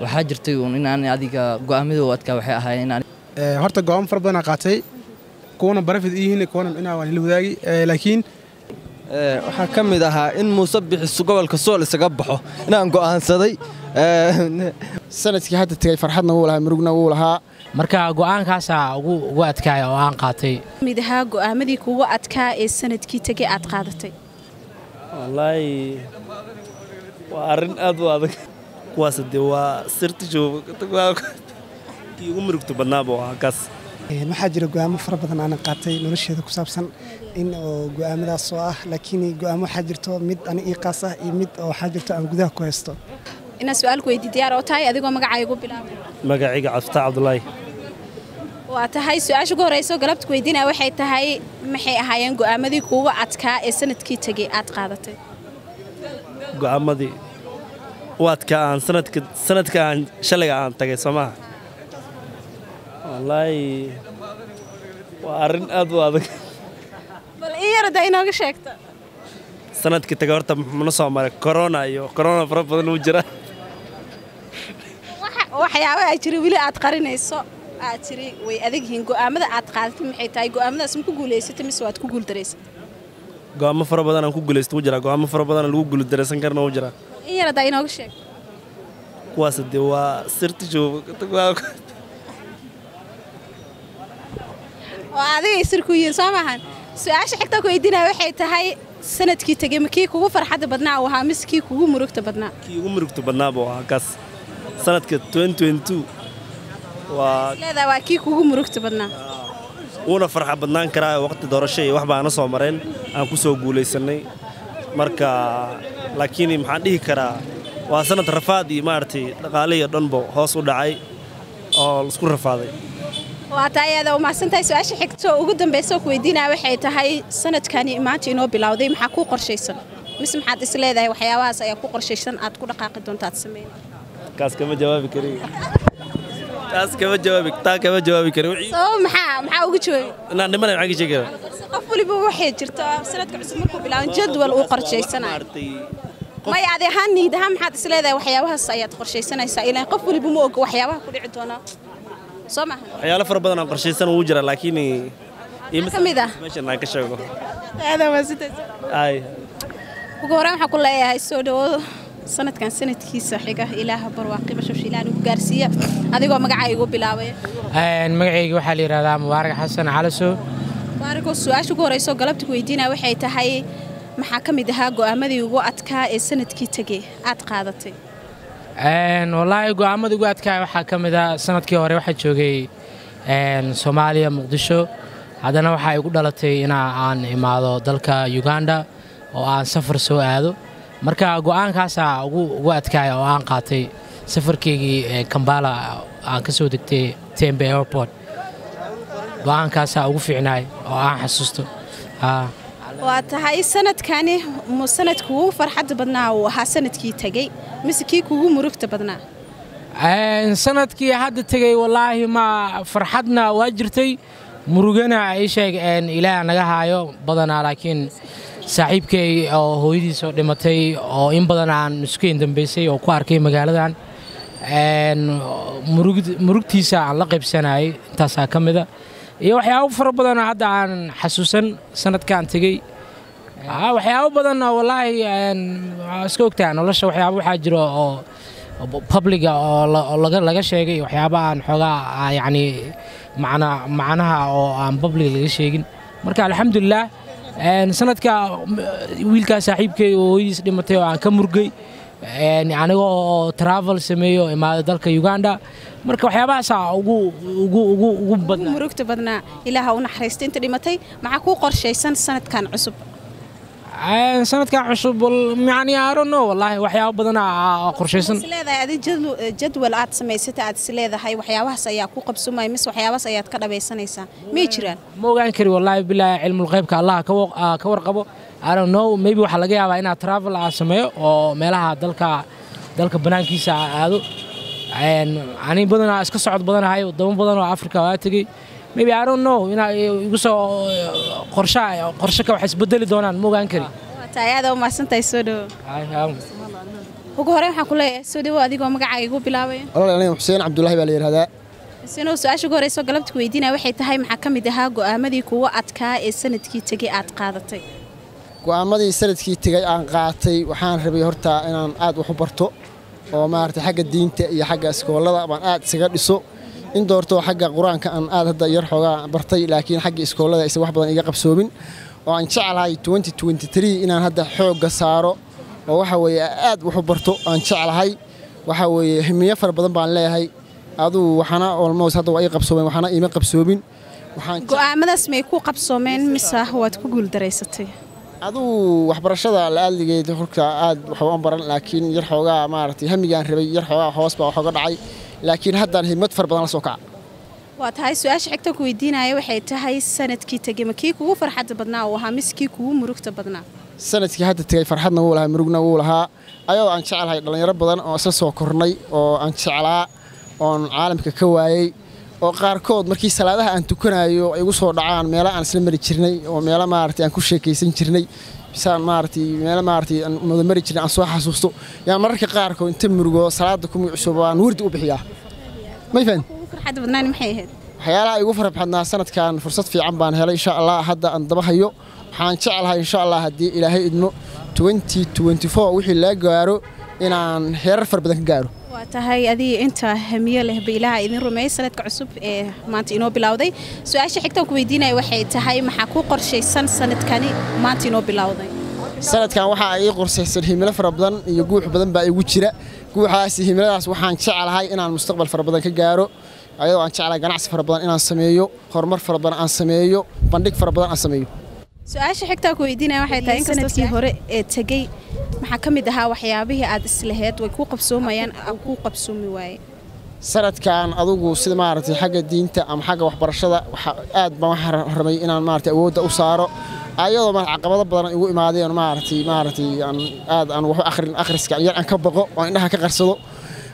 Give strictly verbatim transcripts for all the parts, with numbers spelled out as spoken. waxaa jirtay in aan adiga go'aamidooda waxay ahaayeen in aan ee horta go'aan far badan qaatay kuwana barafid yihiin kuwana in aan wali wadaagi laakiin ee waxa kamid ahaa in Muusabix isu gobolka Sool isaga baxo in aan go'aansaday ee sanadkii hadda tagay farxadna wuu lahaa murugna wuu lahaa marka go'aankaas ugu ugu adkaay oo aan qaatay midaha go'aamadii kuwa adkaa ee sanadkii tagay aad qaadatay wallahi waa arin aad u adag وأنا أقول لك أنا أقول لك أنا أقول لك أنا أقول لك أنا أقول لك أنا أقول لك أنا أقول لك أنا أقول لك أنا أقول لك أنا أقول لك أنا أقول لك أنا أقول وأتحي سؤالك ورئيسه قلبت كويدينا وحيت هاي محي هاين قامدي قوة أتكا السنة كي تجي أتقادته قامدي وأنت كان سنتك سنتك عن شلق عن تجي سماه والله وأرن أدو هذاك بل إيه ردينا وشكتا سنتك تجارت منصة مالك كورونا يو كورونا فرب الوجرة وح وحياة أشري ولا أتقارن السوق أشري وأذيك هنقو أمد أتقالت محيطاي قو أمد اسمك قوليسي تمسوات كقول درس قو أم فرب بدن أنكو قوليس توجرة قو أم فرب بدن لو قول درس إنكرنا وجرة إيه رضاي نوشك. قاسد هو سرت جو تقول. وهذا يسركوين سامحان. سؤالش حتى كويدنا وحيت هاي سنة كي تجمع كي كوب فرحة بدنا وهامس كي كوب مركت بدنا. كي كوب مركت بدنا بوعكس سنة كي ألفين واثنين وعشرين. لا ده وكي كوب مركت بدنا. وأنا فرحة بدنا كرا وقت دار الشيء واحد أنا صامرين أنا كوسو قولي سنة مركا. لكن محن دي كرا وسنة رفادي مارتي قالي دنبو هوس ودعي أو سكون رفادي. وعطايا إذا وما سنتي سؤالش حكتو وجدن بيسوق ويدينا وحيت هاي سنة كاني ماتي نو بلاودي محكو قرشي سنة مس محد إسلاه ذا وحياة سيكو قرشي سنة أتكون قاعدون تاتسمين. كاس كم جوابي كريم. كاس كم جوابك تا كم جوابي كريم. صو محا محا وجوي. أنا نمنا معك شكرا. قفولي بوحيد جرتا سنة كعسمكو بلاون جدول وقرشي سنة. ما يعذي هني ده هم حد سلذة وحياوها الصياد قرشي سنة يسائلين قفوا لي بموج وحياوها كل عدونا صمح حياله فربنا قرشي سنة وجرة لكني كم إذا ماشي ناك شغله هذا ما زت أي وقرام حقول لي هاي السودو سنة كان سنة كيسة حقة إله برواقي بشوف شيلان وجارسية هذا يقول مقعي يقول بلاوي المقعي يقول حالي رضا مبارك حسن على سو مبارك السؤال شو قرر يسوق قلبتك ويدينا وحيت هاي محاكمة ده جوامدي وقت كا السنة كي تجي أتقادتي. إن والله جوامدي وقت كا محاكمة ده سنة كي هري واحد شوقي إن سوماليا مقدسو عدنا وحي يقول دلتي هنا عن إمارة دلكا يوغندا وعن سفر سوادو مركا جوان كاسا وقت كا وعن قاتي سفر كي كمبالا عن كسودكتي تيمبي أيربورت جوان كاسا وقفي عناي وعن حسستو آه. وأتحي السنة كاني مسنة كوه فرحة بدنا وحسنة كي تجي مسكي كوه مرفت بدنا. السنة كي حد تجي والله ما فرحتنا واجرتي مرجنا عيشة إن إله نجاها يوم بدنا لكن صعيب كي أو هودي صد متي أو إن بدنا عن مسكين دمبسي أو كاركي مجالدان إن مرج مرجتي ساعة لقب سنة تسا كم ذا يوحياو فرب بدنا هذا عن حسوسا سنة كان تجي آه وحياو بدنا والله إن سكوك تاني ولا شو وحياو حجرة أو public أو أو لقى لقى شيء وحياو عن حاجة يعني معنا معناها أو عن public لقى شيء مركا الحمد لله إن سنة كا ويلكا صاحب كي ويس لمتيو عن كمرجي إن يعني هو travel سميو إما ذلك يوغندا مركب حياباسا وجو وجو وجو وجو بدنا مركت بدنا إلى هون حريستين تريمتي معكوا قرشي سنة سنة كان عصب عن سنة كان عصب يعني أرونه والله وحياه بدنا قرشي سنة سلذة هذه جدول جدول عاد سميسة عاد سلذة هاي وحياه وحسيا كوقب سما يمس وحياه وحسيا كذا بيسنيسا ميجران مو جانكري والله بلا علم الغيب كالله كو كورقبه أرونه ميبي وحلاقيها وينا ترافل عسمية أو ملها دلك دلك بنانكيسا هذا and ani badan aan iska socod badan ahay wadamo badan oo Afrika ah tagay maybe I don't know ina igu soo qorshaha qorshaka wax isbedeli doonaan moogaan kari taayada oo ma santay soo dhaw وجهري وحنا كلها سودي وادي قام قاعد يقول بلاوي. الله أنا حسين عبد الله بالير هذا. حسين وسؤال شو جهري سو قلبت كويدينا وحيت هاي محكم ده قامدي كوا أتكا السنة كي تجي أتقاضتي. قامدي السنة كي تجي أنقاضتي وحنا ربي هرتا أنا قاعد وحبرتو وما هرت حاجة دين تأي حاجة أسكو والله طبعا قاعد سجل السوق إن دورتو حاجة قرآن كأن قاعد هذا يرحوا برتي لكن حاجة أسكو والله يسوي واحد بدنا يجاب سوبين وعن شعل هاي ألفين وثلاثة وعشرين إن هذا حوج صاروا. وحوي أد وحبرتو أنشأ على هاي وحوي هم يفر بدن بعليه هاي هذو وحنا والموز هذا وأي قبسومين وحنا إيمان قبسومين وحنا. قام هذا اسمه كو قبسومين مسه هو تقول درستي. هذو وحبرش هذا الأقل اللي تخرج أد وحوام برا لكن يرحوا ما عرفتي هم يجان ربي يرحوا حواسبه وحقد عي لكن هذا هم متفر بدن السوكع. وتهاي سؤالش حكتك ويدينا أي وحيت هاي السنة كي تجي مكيك وفرحة بدنا وهامس كيك ومركت بدنا. السنة كي هاد تجي فرحتنا وولها مرقنا وولها أيوة أنت على هاي لأن يربضنا أساسه كورني وأنت على عن عالم ككواي وقاركود مركي سلادها أن تكون أيوة يوصل دعان ميلا أن سلم مريتشرني وميلا مارتي أن كل شيء كيسنشرني بسان مارتي ميلا مارتي أن مدمريتشرني عن سواح سوستو يعني مركي قاركود أنت مرقوا سلادكم يعشبان ورد وبحياه ما يفهم حد بدنا نمحيه حياة يوفر بحنا سنة كان فرصة في عمان هلا إن شاء الله هذا أن ضبحيو حنشعلها إن شاء الله هدي إلى هي إنه ألفين وأربعة وعشرين وحي لا جارو إن عن هيرفر بدك جارو. وتهاي أدي أنت همية له بيلها إذن رمي سنة كعصب إيه ما تينو بلاودي سؤال شيء حكتوا كويدينا وحي تهاي محكو قرشي سنة سنة كاني ما تينو بلاودي. سنة كان واحد يقرصي سنة هميلة فربضن يجوح بدن بقى يوتشرة جوحة سنة هميلة بس وحنشعلها إن عن المستقبل فربضن كجارو. أيوة أنت على جناح فربضان إن السميو خرمر فربضان إن السميو بندق فربضان إن السميو. سؤال شو حكتك ويدينا واحد تاني سنة في هراء تجي محكم دها وحيابه عاد السلهات ويكوقف سوميان أو كوقف سوميواي. سنة كان أذوقه سيد مارتي حاجة دين تأم حاجة وحبرشة وحاد ما حرمي إن مارتي أود أو صاروا أيوة ما عقبة بدنا يقول ما هذه أنا مارتي مارتي عن عاد عن وآخر آخر سكان يعني كبقوا وإنها كغرسلوا.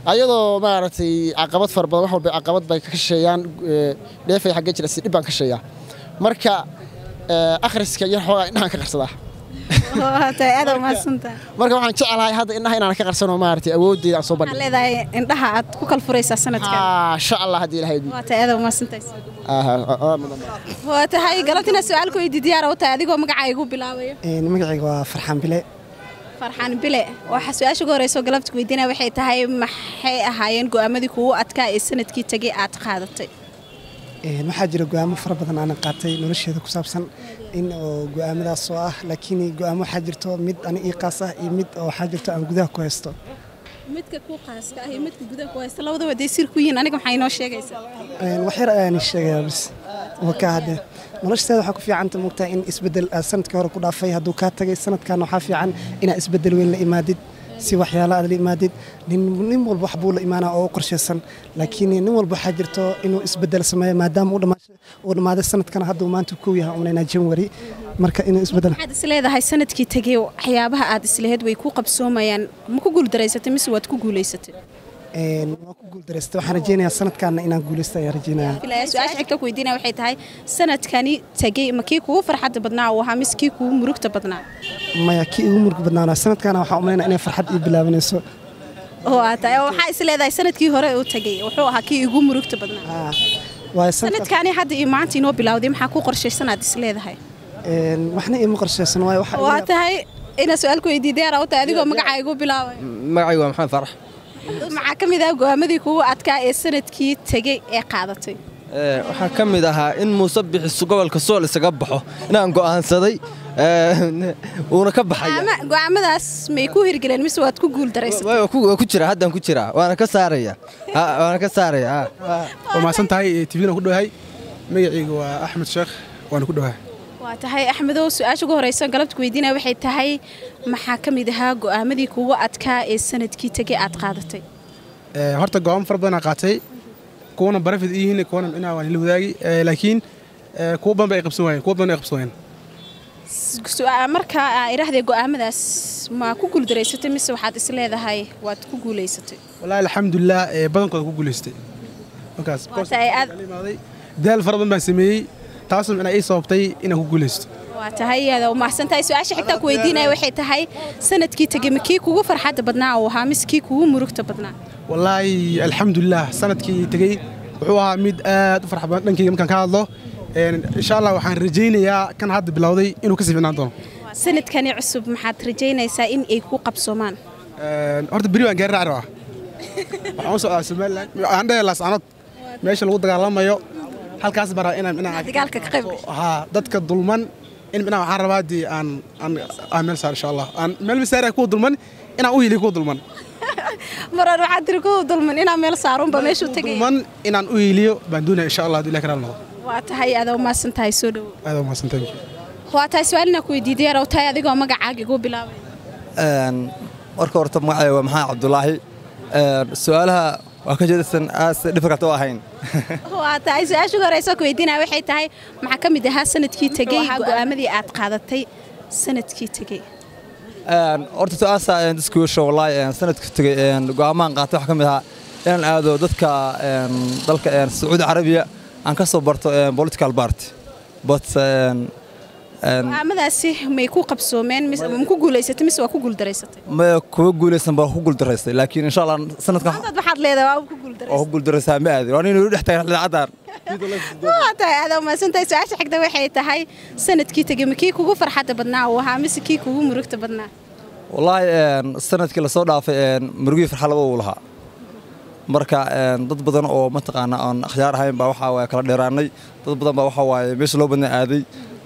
أيضا ما رأتي عقبات فربض واحد بعقبات بكشيان ليه في حاجات جلسي إبان كشيان مركا آخر سكين حوا إنها كقرصة هذا ما سنته مركا واحد شعل هاي هذا إنها إنها كقرصة ما رأتي أودي على صوبنا هذا إذا إنها كوك الفريسة سنة كم آه شاء الله هذه الهيدي هذا ما سنته آه آه وتهاي قالتنا سؤالكم يديدي على وتهاي قوم قاعيقوا بلاوي إيه نمقعيقوا فرحان بلاء فرحان بلا وحسوا أشجع رئيس قلبتك ويدينا وحيت هاي محي هاين قامدي كوو أتكا السنة كي تجي أتقاضتي. إيه ما حد يرجع مفربط أنا قاتي نرشي ذوك سابسن إنه قام ذا صاح لكن قام حد يرتو مد أنا إيقاصه مد أو حد يرتو أنا جذا كويستو. مد ككو قاس كأي مد كجذا كويستو لو ذا ودي سير كوين أنا كم حين أشياء جايس. إيه وحير أنا الشيء بس وكهذا. ولكن هذا حكوا في عن تموتها إن إسبدل السنة كهرب كذا فيها دوكات تجي السنة كانوا حافي عن إن إسبدل وين الإمادد سوى حياة الإمادد نم نمول بحبول إيمانه أو قرش السنة لكن نمول بحجرته إنه إسبدل السماء ما دام ولا ما ولا ما هذا السنة كان هذا ما تكويها ومن الجمهوري مركا إنه إسبدل هذا السلة هذا هاي السنة كي تجي حياة بها هذا السلة هذا ويكون قبسوما يعني ما كقول دراسة مسوى تقول ليست إن ما كقول درست وحنا جينا السنة كان إنا نقول استيار جينا. لا سؤال حكتك ويدينا وحيد هاي السنة كاني تجي مكيك وفرحة بدنا وهامس كيك ومركت بدنا. ما يكيك ومركت بدنا السنة كان وحاملين أنا فرحة إبلا من السوق. هو تاي وحاس لا ذا السنة كي هراء وتجي وحوها كي يقوم مركت بدنا. السنة كاني حد إيمانتي نو بلا ودي محكو قرش السنة السلة ذا هاي. إن وحنا إيه مقرش السنة وحنا. هو تاي إنا سؤالكوا يدينا رأوا تاي ذيكوا مقعي يقول بلا. مقعي ومحن فرح. معكم إذا قامدي كوو أتكا السنة كي تجي إقاضتي. وحكم إذا إن مصبح السجوال الكسول السجبحه نعم قاعد صدي ونكب حياة. ما قاعد مدرس ميكوه رجلين مسوي تقول درس. وكتشرة هذا كتشرة وأنا كسارية وأنا كسارية. وما سنت هاي تبينا كده هاي ميعي وأحمد شيخ وأنا كده هاي. وتهاي أحمد وسؤال شو رئيس قلبتك ويدينا وحيد تهاي محاكم إذا قامدي كوو أتكا السنة كي تجي أتقاضتي. هرت قام فربنا قاتي كونا برفد إيه هنا كونا إنا وانلو ذاي لكن كوبا بيقبسوين كوبا بيقبسوين. سؤال مركا إيراه ذي قامد أس ما كوجل دريستي مسوا حد السلة ذهاي وات كوجل يستي. والله الحمد لله بدن كوجل كوجل يستي. وتهاي ده الفربنا بسمي تاسم أنا إيه صوبتي إنه كوجل يستي. وتهي هذا وما حسنت هاي سؤالش حتى كويدينا وحتى هاي سنة كي تجمع كي كوو فرحة بدنا وهامس كي كوو مروقة بدنا والله الحمد لله سنة كي تجي وحوها ميد آه فرحة بدنا كي ممكن كهذا إن شاء الله وحنرجينا يا كان هذا بلاودي إنه كسب نعطون سنة كان يعصب محط رجينا يسائم إيكو قبصمان أرد بريو أنجر عروه عموس أسمعلك عندي لاس عنط ماشي الغد قال ما يو halkaas bara inaan inaan dagaalka ka qayb ha dadka dulman in inaan waxa rabaa di aan aan amel saar insha Allah aan meel misaare ku dulman inaan u heli ku dulman maraan waxa dir ku dulman inaan meel saaron ba meeshu tagay dulman inaan u heliyo baan doonaa insha Allah dilaa karaan waa tahay aad oo maasan tahay soo dhaw aad oo maasan tahay waa tahay su'aalna ku diiday raw tahay adigoo magacaaga ugu bilaabay aan marka horta magacay waa maxay Cabdullaahi su'aalaha وأكيد أن أس دفعت واحين. وعايز أشوف رئيس كويتين أو حتى هاي مع كم ده سنة كي تجي وأملي أعتقد تي سنة كي تجي. أردت أس أن دسكوش والله سنة كي تجي أن قامان قاطع كمها أن هذا ضدك أن ضلك أن السعودية العربية أنكسر برت بوليتيكال بارت. بس أن. ماذا سيه ما يكون قبسومين مس ممكن جوليسة مس وأكون جول دراسة. ما كون جوليسة بروح جول دراسة لكن إن شاء الله سنة كه. هذا بحد ليدا وأكون جول دراسة. أكون جول دراسة ما أدري راني نروح تحت العذار. ما تاي هذا ما سنتي ساعش حقدوا حياتي هاي سنة كي تجمع كي كوجو فرحة بدنا وهامس كي كوجو مروقة بدنا. والله السنة كلا صار في مروقي في الحلوة والله. مركا ضد بدن أو منطقة أن خيار هاي بروحها وكلا دراني ضد بدن بروحها ومش لو بدنا أدي.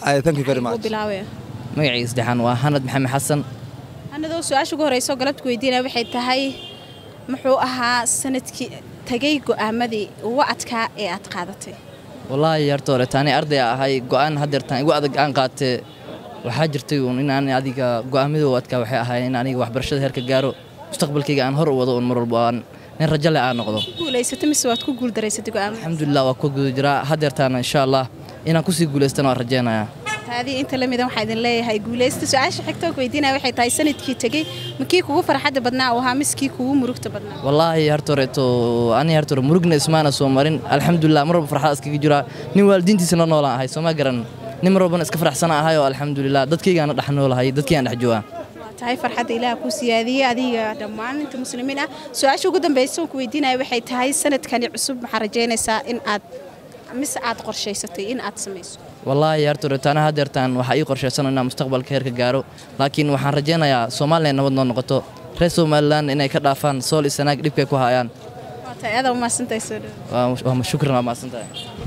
I thank you very much. ما يعيش دحين وهند محمد حسن. أنا ذو سؤال شو جوريسو قلبت كويدينا بحيث هاي محوقها سنة كي تجي قامدي وقت كا أتقادتي. والله يا رتورة تاني أرضي هاي قان هدر تاني قعد قان قات وحجرتي وإن أنا هذيك قامدي وقت كا وحياة هاي إن أنا وحبرشة هرك جارو مستقبل كي قان هرو وضو المرور بان الرجال عانوا قضوا. كوليسة تمسوات كقول دريستي قام. الحمد لله وكقول جرا هدر تاني إن شاء الله. إنا كوسي جولستن ورجعنا. هذه أنت لما دام حيدن لي هاي جولست سعاش حكتوا كويدينا وحيت هاي سنة كي تجي مكيك ووفر حد بدنا وهامس كيك ومروقة بدنا. والله يرتورتو أنا يرتور مروقنا اسمنا سومرين الحمد لله مرة بفرحة أسكي جرا نوالدين تسنا نولا هاي سوما جرن نمر ربنا أسكفرح سنة هاي والحمد لله ضد كي أنا رح نولا هاي ضد كي أنا حجوا. هاي فرحة إله كوسي هذه هذه دمان أنت مسلمين سعاش وقدم بيسون كويدينا وحيت هاي سنة كان يعصب حرجينا سائن أد. مساعد قرشيستي إن أتسميس. والله يا رتورة أنا هدرتان وحقيقة قرشيسنا إن مستقبل خير كجارو لكن وحنرجعنا يا سومالي نودنا نقطة رئيس مالنا إن كذا فان سول السنة قريب كوهايان. هذا وما سنتي سر. وشكرا ما سنتي.